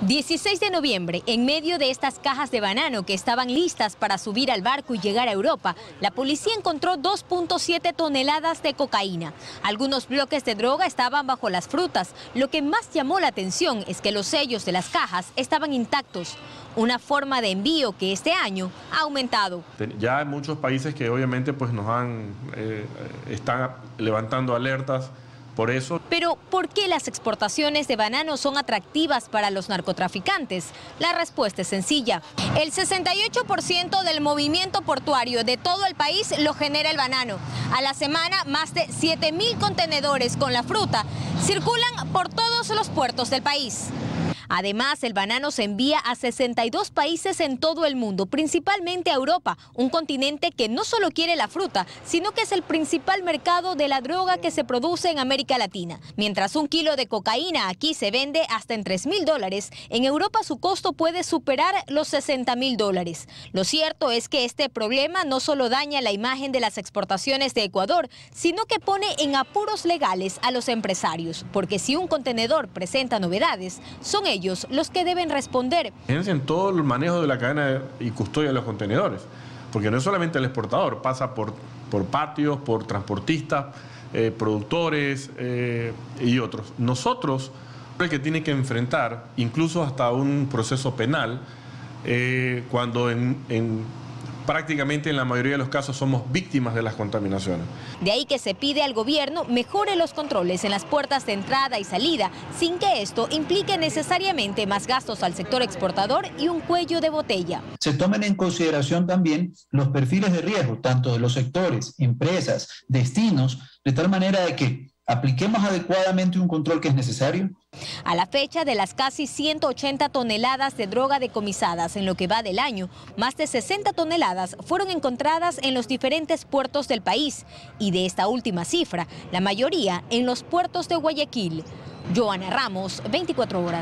16 de noviembre, en medio de estas cajas de banano que estaban listas para subir al barco y llegar a Europa, la policía encontró 2.7 toneladas de cocaína. Algunos bloques de droga estaban bajo las frutas. Lo que más llamó la atención es que los sellos de las cajas estaban intactos, una forma de envío que este año ha aumentado. Ya hay muchos países que obviamente pues están levantando alertas. Por eso. Pero, ¿por qué las exportaciones de banano son atractivas para los narcotraficantes? La respuesta es sencilla. El 68% del movimiento portuario de todo el país lo genera el banano. A la semana, más de 7.000 contenedores con la fruta circulan por todos los puertos del país. Además, el banano se envía a 62 países en todo el mundo, principalmente a Europa, un continente que no solo quiere la fruta, sino que es el principal mercado de la droga que se produce en América Latina. Mientras un kilo de cocaína aquí se vende hasta en $3.000, en Europa su costo puede superar los $60.000. Lo cierto es que este problema no solo daña la imagen de las exportaciones de Ecuador, sino que pone en apuros legales a los empresarios, porque si un contenedor presenta novedades, son ellos los que deben responder. En todo el manejo de la cadena y custodia de los contenedores, porque no es solamente el exportador, pasa por patios, por transportistas, productores y otros. Nosotros, el que tiene que enfrentar incluso hasta un proceso penal, cuando prácticamente en la mayoría de los casos somos víctimas de las contaminaciones. De ahí que se pide al gobierno mejore los controles en las puertas de entrada y salida, sin que esto implique necesariamente más gastos al sector exportador y un cuello de botella. Se tomen en consideración también los perfiles de riesgo, tanto de los sectores, empresas, destinos, de tal manera de que apliquemos adecuadamente un control que es necesario. A la fecha, de las casi 180 toneladas de droga decomisadas en lo que va del año, más de 60 toneladas fueron encontradas en los diferentes puertos del país. Y de esta última cifra, la mayoría en los puertos de Guayaquil. Joana Ramos, 24 horas.